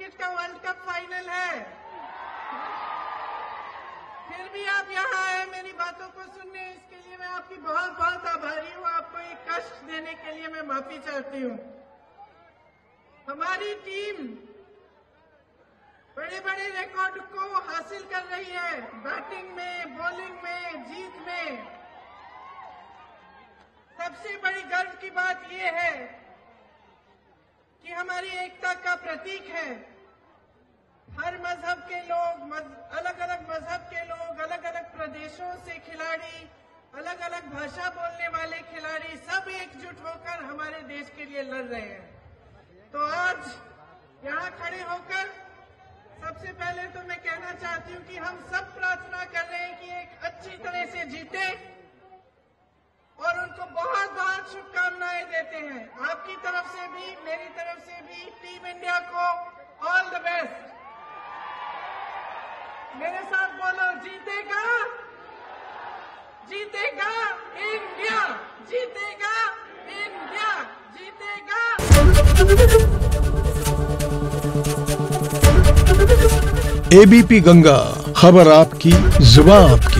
Cricket का world cup final है, फिर भी आप यहाँ आए मेरी बातों को सुनने। इसके लिए मैं आपकी बहुत बहुत आभारी हूँ। आपको ये कष्ट देने के लिए मैं माफी चाहती हूँ। हमारी टीम बड़े बड़े रिकॉर्ड को हासिल कर रही है, बैटिंग में, बॉलिंग में, जीत में। सबसे बड़ी गर्व की बात ये है कि हमारी एकता का प्रतीक है। हर मजहब के लोग, अलग अलग मजहब के लोग, अलग अलग प्रदेशों से खिलाड़ी, अलग अलग भाषा बोलने वाले खिलाड़ी सब एकजुट होकर हमारे देश के लिए लड़ रहे हैं। तो आज यहाँ खड़े होकर सबसे पहले तो मैं कहना चाहती हूँ कि हम सब प्रार्थना कर रहे हैं कि एक अच्छी तरह से जीते, और उनको बहुत बहुत शुभकामनाएं देते हैं। आपकी तरफ से भी, मेरी तरफ से भी टीम इंडिया को ऑल द बेस्ट। मेरे साथ बोलो, जीतेगा, जीतेगा इंडिया, जीतेगा इंडिया, जीतेगा। एबीपी गंगा, खबर आपकी, जुबान आपकी।